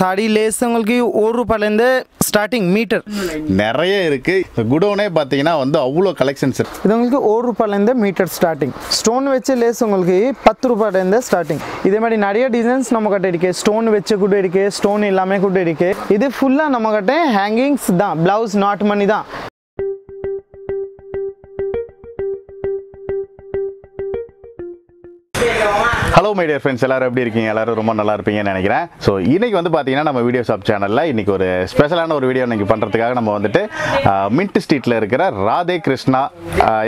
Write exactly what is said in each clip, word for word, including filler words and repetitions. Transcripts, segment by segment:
sari lace உங்களுக்கு one ரூபாயில இருந்து ஸ்டார்டிங் மீட்டர் நிறைய இருக்கு குடோனே பாத்தீங்கன்னா வந்து அவ்ளோ கலெக்ஷன்ஸ் இருக்கு இது உங்களுக்கு one ரூபாயில இருந்து மீட்டர் ஸ்டார்டிங் ஸ்டோன் வெச்ச லேஸ் உங்களுக்கு ten ரூபாயில இருந்து ஸ்டார்டிங் இதே மாதிரி நிறைய டிசைன்ஸ் நம்ம கிட்ட இருக்கு ஸ்டோன் வெச்ச கூட இருக்கு ஸ்டோன் இல்லாம கூட இருக்கு இது ஃபுல்லா நம்ம கிட்ட ஹேங்கிங்ஸ் தான் blouse not money தான் Hello my dear friends, all are everybody Ellaru romba nalla irupinga nenikren so iniki vandu pathina nama video shop channel la iniki oru special ana oru video iniki pandradhukaga nama vandute Mint Street la irukra Radhe Krishna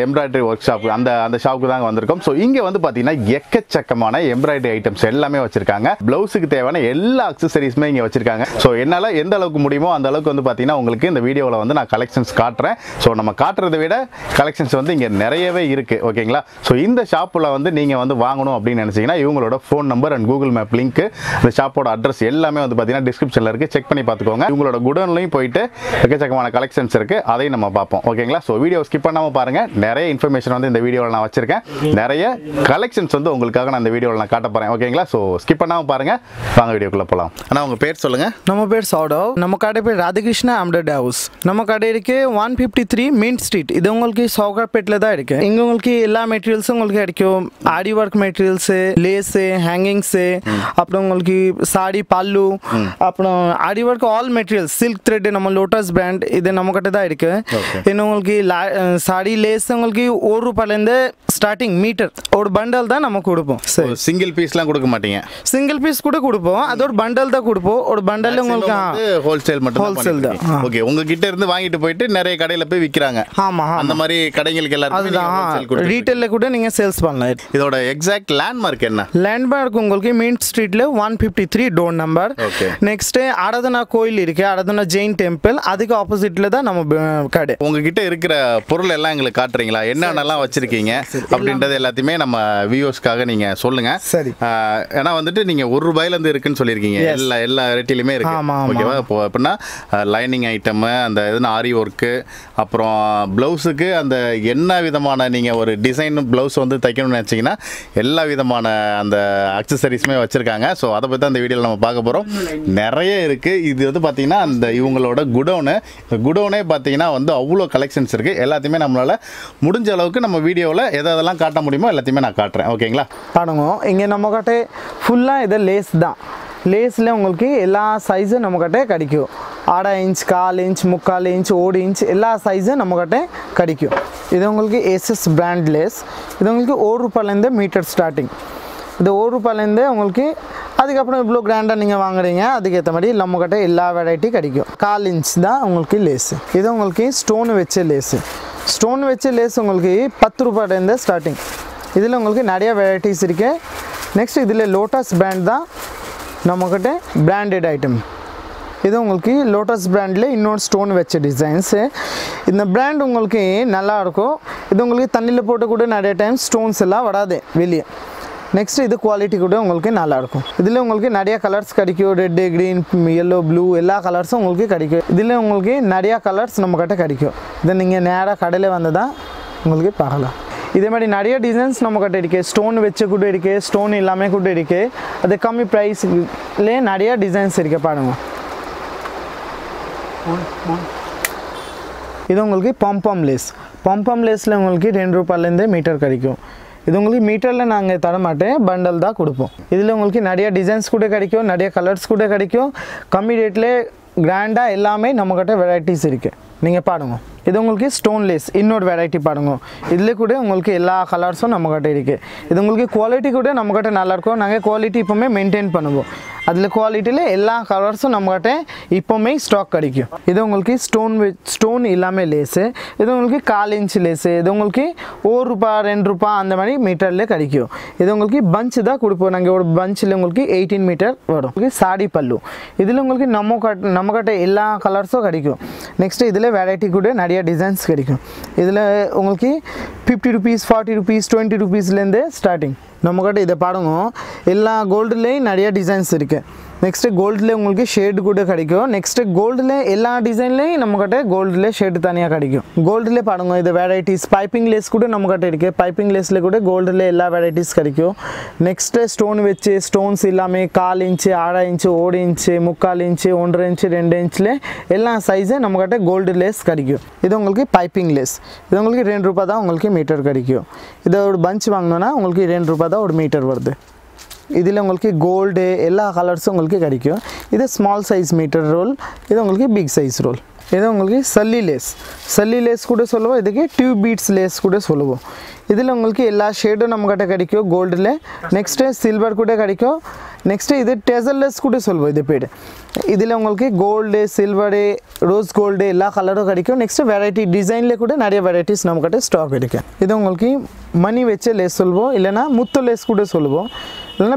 Embroidery Workshop and and shop ku dhaan vandirukom so inge vandu pathina ekkachakkamana embroidery items ellame vechirukanga blouse ku thevana ella accessories me inge vechirukanga so ennala endha alavukku mudiyumo and alavukku vandu pathina ungalku indha video la vandu na collections kaatren so nama kaatradha vida collections vandu inge neriyave irukku okayla so indha shop la vandu neenga vandu vaanganum appdi nenachina இவங்களோட phone number and google map link இந்த ஷாப்போட address எல்லாமே வந்து பாத்தீங்கன்னா description ல இருக்கு check பண்ணி பாத்துக்கோங்க இவங்களோட குடோன்லயும் போயிட்டு எக்கச்சக்கமான கலெக்ஷன்ஸ் இருக்கு அதை நம்ம பாப்போம் ஓகேங்களா சோ வீடியோ ஸ்கிப் பண்ணாம பாருங்க நிறைய இன்ஃபர்மேஷன் வந்து இந்த வீடியோல நான் வச்சிருக்கேன் நிறைய கலெக்ஷன்ஸ் வந்து உங்களுக்காக நான் இந்த வீடியோல நான் காட்ட போறேன் ஓகேங்களா சோ ஸ்கிப் பண்ணாம பாருங்க வாங்க வீடியோக்குள்ள போலாம் انا உங்க பேர் சொல்லுங்க நம்ம பேர் சௌடவ் நம்ம கடை பேர் ராதே கிருஷ்ணா எம்ப்ராய்டரி ஹவுஸ் நம்ம கடை இருக்கு one fifty-three Main Street இது உங்களுக்கு சௌகார்பேட்ல தான் இருக்கு இங்க உங்களுக்கு எல்லா மெட்டீரியல்ஸும் உங்களுக்கு கிடைக்கும் aari work materials Lace, hanging, say, mm. sari, pallu, mm. Aari work, all materials, silk thread, Lotus brand, this is the sari lace, one starting meter, or bundle, so, single piece, single piece, mm. bundle, or bundle, wholesale, wholesale, okay, unga kitta irundhu vaangittu poittu nariya kadaiyila poi vikkranga, andha mari kadaiyalukku ellarkum retail la kuda neenga sales pannalam, idoda exact landmark Landmark ungalku Main Street le one fifty-three door number. Okay. Next Aradhana Koil Aradhana Jain temple. அதுக்கு opposite le da nama கடை. உங்ககிட்ட இருக்கிற பொருள் எல்லாம் உங்களுக்கு காட்றீங்களா? என்னன்னலாம் வச்சிருக்கீங்க அப்படின்றது எல்லாத்தையுமே நம்ம வியூவர்ஸ்காக நீங்க சொல்லுங்க. சரி. ஏனா வந்துட்டு நீங்க one ரூபாயில இருந்து இருக்குன்னு சொல்லிருக்கீங்க. எல்லா எல்லா ரேட்டிலுமே இருக்கு. ஓகேவா? அப்பனா லைனிங் ஐட்டம் அந்த எதுனா ஆரி work அப்புறம் ப்ளவுஸ்க்கு அந்த என்ன விதமான நீங்க ஒரு டிசைன் ப்ளவுஸ் வந்து தைக்கணும்னு நினைச்சீங்கன்னா எல்லா விதமான அந்த அக்சஸரீஸ்மே வச்சிருக்காங்க சோ அத பத்தி அந்த வீடியோல நம்ம பார்க்க போறோம் நிறைய இருக்கு இது வந்து பாத்தீங்கன்னா அந்த இவங்களோட குடோன் குடோனே பாத்தீங்கன்னா வந்து அவ்ளோ கலெக்ஷன்ஸ் இருக்கு எல்லாத்தையுமே நம்மளால முடிஞ்ச அளவுக்கு நம்ம வீடியோல எதெல்லாம் காட்ட முடியுமோ எல்லாத்தையுமே நான் காட்றேன் ஓகேங்களா பாருங்க இங்க நம்மகிட்ட ஃபுல்லா இது லேஸ் தான் லேஸ்ல உங்களுக்கு எல்லா சைஸும் நம்மகிட்ட கிடைக்கும் eight inch, four inch, three inch, four inch எல்லா சைஸும் நம்மகிட்ட கிடைக்கும் இது உங்களுக்கு S S brand lace இது உங்களுக்கு one ரூபாயில இருந்து மீட்டர் ஸ்டார்டிங் இது one ரூபாயில இருந்து உங்களுக்கு அதுக்கு அப்புறம் இவ்ளோ கிராண்டா நீங்க வாங்குறீங்க அதுக்கு ஏத்த மாதிரி நம்மகிட்ட எல்லா வெரைட்டி கிடைக்கும் four inch தான் உங்களுக்கு லேஸ் இது உங்களுக்கு ஸ்டோன் வெச்ச லேஸ் ஸ்டோன் வெச்ச லேஸ் உங்களுக்கு ten ரூபாயில இருந்து ஸ்டார்டிங் இதுல உங்களுக்கு நிறைய வெரைட்டிஸ் இருக்கு நெக்ஸ்ட் இதுல லோட்டஸ் brand தான் நம்மகிட்ட branded item இது உங்களுக்கு லோட்டஸ் பிராண்ட்ல இன்னொரு ஸ்டோன் வெச்ச டிசைன்ஸ் இந்த பிராண்ட் உங்களுக்கு நல்லா இருக்கும் இது உங்களுக்கு தண்ணில போட்டு கூட நிறைய டைம் ஸ்டோன்ஸ் எல்லாம் வராது வெளிய Next, this quality is very good. There are colors red, green, yellow, blue, all colors. There are colors. If you come to the This is the designs stone vechchu stone illame kuda irukke adu kammi price le nariya designs irukke paarenga idu ungalku pom pom lace pom pom lace la ungalku two rupayil inde meter kadikum இது உங்களுக்கு மீட்டர்ல நாங்க தர மாட்டேன் bundle தான் கொடுப்போம் இதிலே உங்களுக்கு நிறைய டிசைன்ஸ் கூட கிடைக்கும் நிறைய கலர்ஸ் கூட கிடைக்கும் கம்மி ரேட்ல கிராண்டா எல்லாமே நம்மகிட்ட வெரைட்டிஸ் இருக்கு நீங்க பாருங்க இது உங்களுக்கு ஸ்டோன் லேஸ் இன்னொரு வெரைட்டி பாருங்க இதிலே கூட உங்களுக்கு எல்லா கலர்ஸும் நம்மகிட்ட இருக்கு இது உங்களுக்கு குவாலிட்டி கூட நம்மகிட்ட நல்லா இருக்கும் நாங்க குவாலிட்டி இப்போமே மெயின்டெய்ன் பண்ணுவோம் அதிலே குவாலிட்டில எல்லா கலர்ஸும் நம்மகிட்ட இப்போமே ஸ்டாக் கிடைக்கும் இது உங்களுக்கு ஸ்டோன் ஸ்டோன் இல்லாம லேஸ் இது உங்களுக்கு four inch லேஸ் இது உங்களுக்கு one ரூபாய் two ரூபாய் அந்த மாதிரி மீட்டர்ல கிடைக்கும் இது உங்களுக்கு பஞ்ச் தான் கொடுப்போம் நாங்க ஒரு பஞ்ச்ல உங்களுக்கு eighteen மீட்டர் வரும் இது சாடி பல்லு இதிலே உங்களுக்கு நம்மகிட்ட எல்லா கலர்ஸும் கிடைக்கும் நெக்ஸ்ட் இதிலே வெரைட்டி கூட நிறைய டிசைன்ஸ் கிடைக்கும் இதிலே உங்களுக்கு fifty rupees forty rupees twenty rupees ல இருந்து ஸ்டார்டிங் நம்மகிட்ட இத பாருங்க எல்லா கோல்ட்லயே நிறைய டிசைன்ஸ் இருக்கு Next gold le ungalku shade kuda kadikum. Next gold le ella design le namakate gold le shade thaniya kadikum. Gold le padunga idu varieties piping lace kuda namakate irukke. Piping lace le kuda gold le ella varieties kadikum. Next stone vechi stones illame four inch six inch eight inch three inch one inch two inch le ella size namakate gold lace kadikum. Idu ungalku piping lace. Idu ungalku two rupees da ungalku meter kadikum. Idu or bunch vaangnona ungalku two rupees da or meter varudhu. This is gold, all colors. This is small size meter roll, this is big size roll. This is sully lace. Sully lace is tube beads lace. This is all shade of gold. Next is silver. Next is tassel lace. This is gold, silver, rose gold, all colors. Next is variety design. This is money lace. This is mutto lace.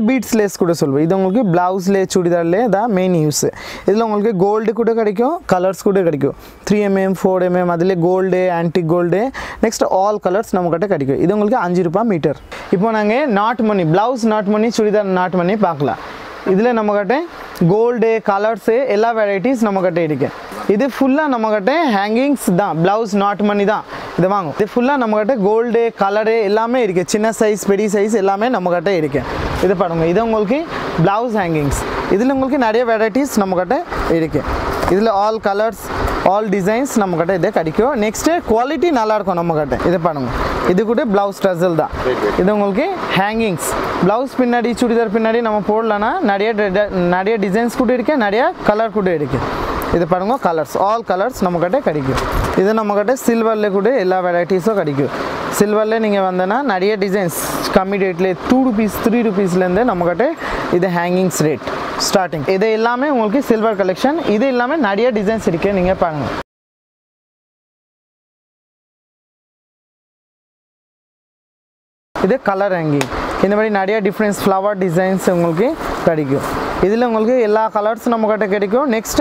Beads lace kuda solvo. This is blouse lace chudidar le da main use. This is gold kuda colors kuda kadikyo. three millimeter, four millimeter, adile gold antique gold. Next all colors namakata kadikyo. This is five rupees meter. Ipo nange knot money blouse knot money chudidar knot money paakla. Idile namakate gold colors ella varieties namakate irukke. Idu fulla namakate hangings da blouse knot money da. This is full gold, color, chinna size, petty size, ellame namakata irukke. Idu padunga idu ungalku blouse hangings. Idhila ungalku nariya varieties namakata irukke. Idhila all colors, all designs namakata idu kadikku. Next quality nalla irukum namakata. Idu padunga. Idu kuda blouse tassel da. Idu ungalku hangings. Blouse pinnadi chudidar pinnadi nama podalana nariya nariya designs kuda irukke, nariya color kuda irukke. Idu padunga colors, all colors namakata kadikku. Idu namakata silver le kuda ella varieties kadikku. Silver le ninge vandana nariya designs कमी rate ले two rupees three rupees लेंदे नमकटे इधे hangings rate starting इधे इलामे उनके silver collection इधे इलामे नारिया designs Ricky निंगे पाएंगे इधे color रहेंगी इन्हें बड़ी नारिया difference flower designs उनके करेंगे इधले उनके इला colors नमकटे करेंगे next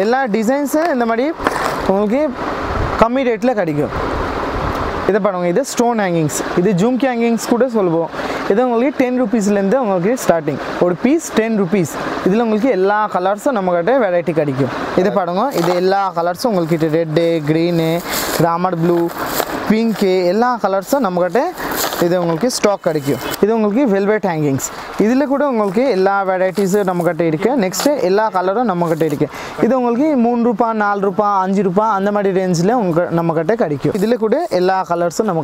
इला designs है इन्हें बड़ी उनके कमी रेट ले करेंगे This is stone hangings. This is jhumki hangings. This is ten rupees starting. One piece ten rupees. This is all colors variety. This is all colors red, green, ramar blue, pink. All colors we stock. This is velvet hangings. This is all varieties. Next, all colors. This is three rupees, four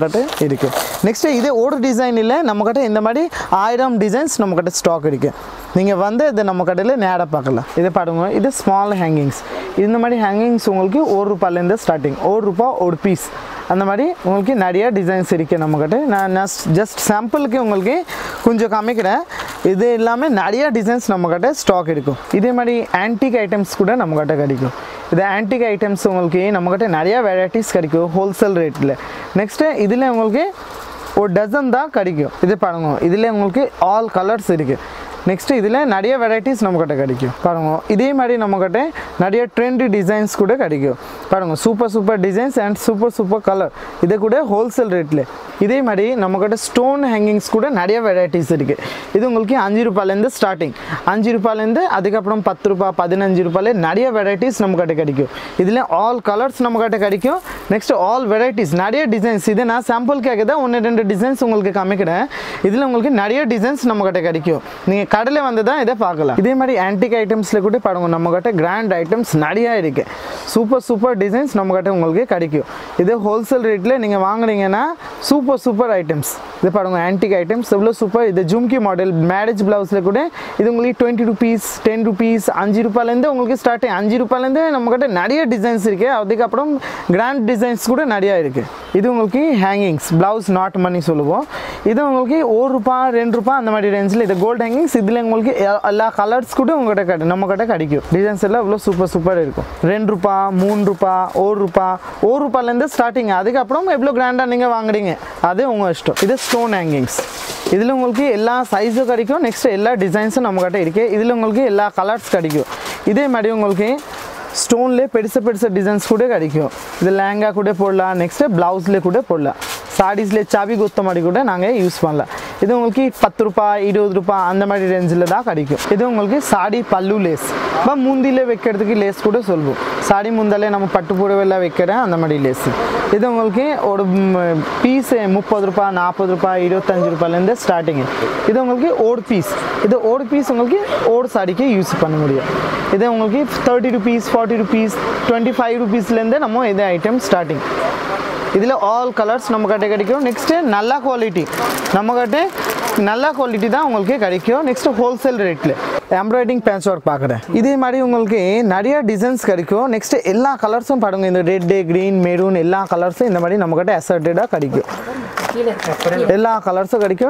rupees, five rupees range. Colors next this order design illa namakata indha mari one thousand designs namakata stock irukku neenga vande idu namakadile neda paakala idu padunga idu small hangings indha mari hangings ungalku one rupees la starting one rupees one piece andha mari ungalku nariya designs irukku namakata na just sample ku ungalku konja kamikira idu ellame nariya designs namakata stock irukku idhe mari antique items kuda namakata kadikku idu antique items ungalku namakata nariya varieties kadikku wholesale rate la. Next, this is a dozen. This is all colors. Next, this is nadiya varieties. This is trendy designs. Super super designs and super super color. This is wholesale rate. This is stone hangings. Nadiya varieties. This is five rupees starting. five rupees ten rupees, fifteen rupees nadiya varieties. This is all colors. Next, all varieties. Nadiya designs. This is a sample. This is nadiya designs. கடல வந்ததா இத பார்க்கலாம் இதே மாதிரி antique ஐட்டம்ஸ்ல கூட பாருங்க நம்மகிட்ட grand items நிறைய இருக்கு சூப்பர் சூப்பர் டிசைன்ஸ் நம்மகிட்ட உங்களுக்கு கிடைக்கும் இது ஹோல்சேல் ரேட்ல நீங்க வாங்குனீங்கனா சூப்பர் சூப்பர் ஐட்டம்ஸ் இது பாருங்க ஆன்டிக் ஐட்டம்ஸ் எவ்வளவு சூப்பர் இது ஜும்கி மாடல் மேரேஜ் பிளவுஸ்ல கூட இது உங்களுக்கு twenty rupees ten rupees five rupees ல இருந்து உங்களுக்கு ஸ்டார்ட் five rupees ல இருந்து நம்மகிட்ட நிறைய டிசைன்ஸ் இருக்கு அதுக்கு அப்புறம் கிராண்ட் டிசைன்ஸ் கூட நிறைய இருக்கு இது உங்களுக்கு ஹேங்கிங்ஸ் பிளவுஸ் நாட் மணி சொல்லுவோம் இது உங்களுக்கு one rupees two rupees அந்த மாதிரி ரேஞ்ச்ல இது gold hangings all colors we designs are super super two rupees, three rupees, four rupees starting grand this stone hangings this all sizes next all designs all colors this stone le pedisa pedisa designs kude kadikku idu langa kude podla next blouse le kude podla sarees le chavi gottamadi kude naanga use pannala This is ten rupees, twenty rupees and that range. This is sari pallu lace. But mundile vekkradukku lace kuda solvu. Sari mundale namu pattu poduvella vekkara and that lace. This is oru piece thirty rupees, forty rupees, twenty-five rupees and starting. This is oru piece. This oru piece ungalku oru sari ku use panna mudiyum. This ungalku thirty rupees, forty rupees, twenty-five rupees lende namu idha item starting. All colors next nalla quality namakate nalla quality da ungalku kadikku next wholesale rate le embroidering patchwork paakra idhe mari ungalku nariya designs kadikku next ella colors um padunga inda red green maroon ella colors inda mari namakate assorted ah kadikku ella colors kadikku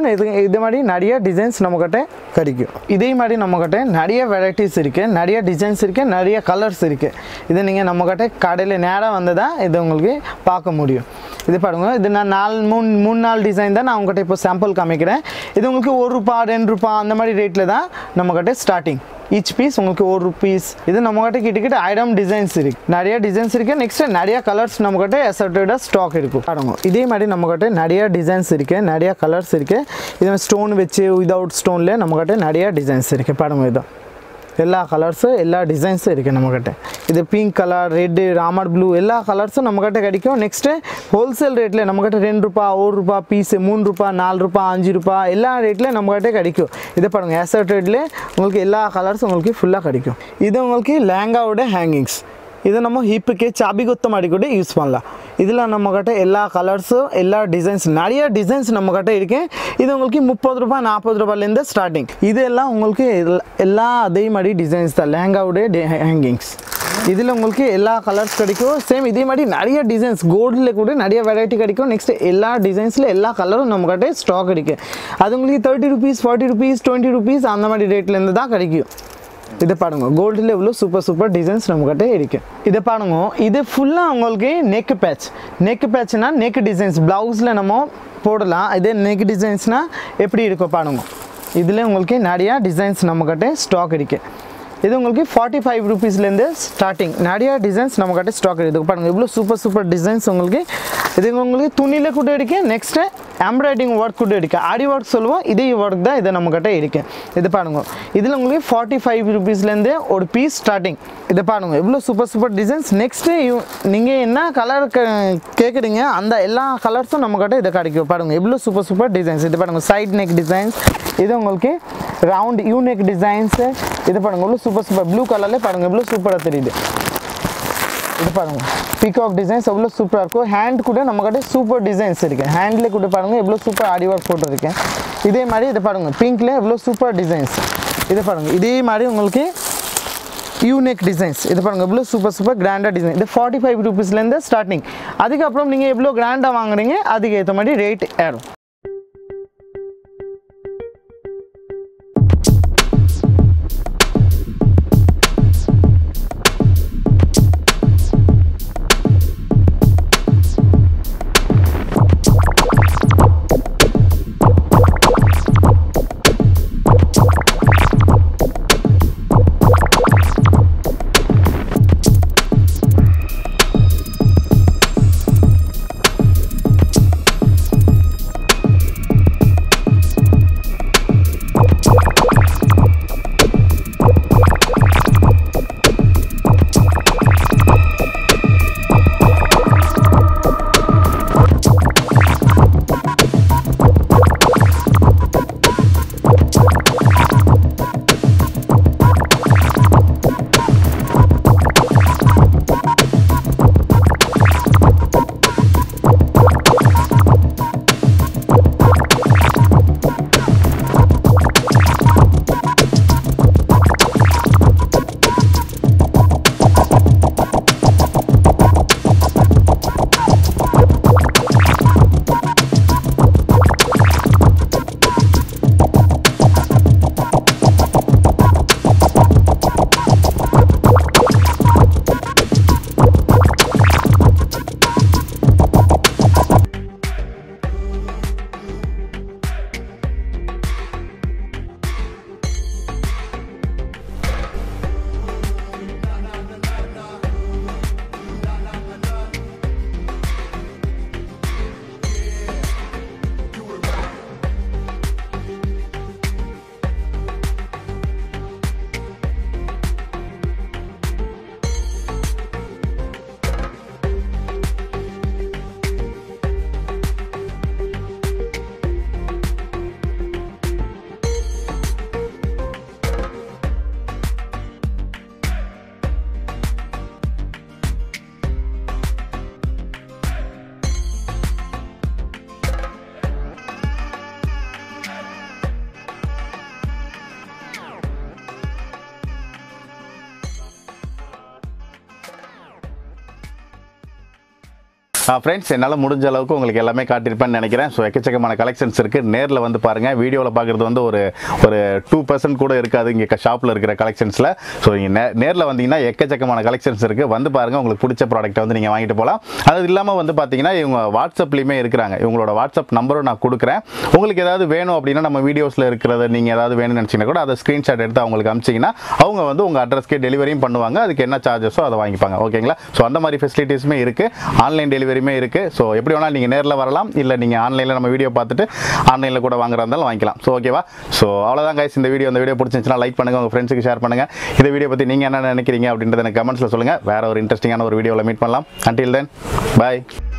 idhe mari nariya designs namakate kadikku idhe mari namakate nariya varieties irukke nariya designs irukke nariya colors irukke idhe neenga namakate kadile nera vandada idhe ungalku paaka mudiyum idhe padunga idhe na four three four design da na ungatte ipo sample kamikren idhe ungalku one rupee two rupee andha mari rate la da namakate starting each piece ungalku one rupees idhe namakate kitikita item designs iruk nariya designs irukke next nariya colors namakate assorted stock irukku padunga idhe mari namakate nariya designs irukke nariya colors irukke idhe stone veche without stone le namakate nariya designs irukke padunga idha ella colors ella designs irukke namakate idhe pink color red ramar blue ella colors namakate kadikku next wholesale rate le namakate two rupees one rupeee piece three rupees four rupeee five rupees ella rate le namakate kadikku idhe padunga assorted le ungalku ella colors ungalku full ah kadikku idhe ungalku lehenga ode hangings This is the hip ke chabi gotta madikode use panla idilla namakate ella colors ella designs nariya designs namakate irukke idu ungalku thirty rupees forty rupees lende starting idella ungalku ella adey mari designs da lehenga ude hangings idilla ungalku ella colors kadikku same idey mari nariya designs gold le kude nariya variety kadikku next ella designs le ella color namakate stock irukke adu ungalku thirty rupees forty rupees twenty rupees andha mari rate lende da kadikku This is gold level super super designs. This is full neck patch. Neck patch na neck designs. Blouse le namo podala. This neck designs na eppadi irukku paadunga. Idile ungalku nariya designs namakate stock irukke. This is forty-five rupees starting. Nariya designs namakate stock irukku paadunga. Ivlo super super designs ungalku. This ungalku thunile kuda irukke next Embroidering work could edit. Aari work solvo. This work da. This namakate edit. This parungo. This longle forty-five rupees lende or piece starting. This parungo. Evlo super super designs. Next you ninge enna color kekringa anda ella colors so namakate idu kadikku parungo. Evlo super super designs. This parungo side neck designs. This ungalke round U neck designs. This parungo evlo super super blue color le parungo evlo super theriyudu. Peacock designs are super. Hand is super designs. Hand is super Aari work photo. This is pink is super designs. This is unique designs. This is super super grand design. This is forty-five rupees starting. That is the grand rate. That is the rate. Friends, என்னால முடிஞ்ச அளவுக்கு உங்களுக்கு எல்லாமே காட்டிருப்பேன்னு நினைக்கிறேன். So எக்கச்சக்கமான collections இருக்கு. நேர்ல வந்து பாருங்க. வீடியோல பார்க்கிறது வந்து ஒரு ஒரு two percent கூட இருக்காது இங்க ஷாப்ல இருக்கிற கலெக்ஷன்ஸ்ல. சோ நேர்ல வந்தீங்கன்னா எக்கச்சக்கமான கலெக்ஷன்ஸ் இருக்கு. வந்து பாருங்க உங்களுக்கு பிடிச்ச ப்ராடக்ட் வந்து நீங்க வாங்கிட்டு போலாம். அது இல்லாம வந்து பாத்தீங்கன்னா இவங்க வாட்ஸ்அப்லயுமே இருக்காங்க. இவங்களோட வாட்ஸ்அப் நம்பரும் நான் கொடுக்கிறேன். உங்களுக்கு ஏதாவது வேணும் அப்படினா நம்ம வீடியோஸ்ல இருக்கிறத நீங்க ஏதாவது வேணும்னு நினைச்சீங்கன்னா கூட அத ஸ்கிரீன்ஷாட் எடுத்து அவங்களுக்கு அனுப்பிச்சீங்கன்னா அவங்க வந்து உங்க அட்ரஸ்க்கே டெலிவரியும் பண்ணுவாங்க. அதுக்கு என்ன சார்ஜஸோ அதை வாங்கிப்பாங்க. ஓகேங்களா? சோ அந்த மாதிரி ஃபெசிலிட்டிஸ்மே இருக்கு. ஆன்லைன் டெலிவரியுமே இருக்கு. சோ எப்படி வேணா நீங்க நேர்ல வரலாம் இல்ல நீங்க ஆன்லைன்ல நம்ம வீடியோ பார்த்துட்டு ஆன்லைன்ல கூட வாங்குறதா இருந்தாலும் வாங்கிக்கலாம். சோ ஓகேவா? சோ அவ்வளவுதான் गाइस இந்த வீடியோ. இந்த வீடியோ பிடிச்சிருந்தா லைக் பண்ணுங்க, உங்க ஃப்ரெண்ட்ஸ்க்கு ஷேர் பண்ணுங்க. இந்த வீடியோ பத்தி நீங்க என்ன நினைக்கிறீங்க அப்படின்றத எனக்கு கமெண்ட்ஸ்ல சொல்லுங்க. வேற ஒரு இன்ட்ரஸ்டிங்கான ஒரு வீடியோல மீட் பண்ணலாம். Until then, bye.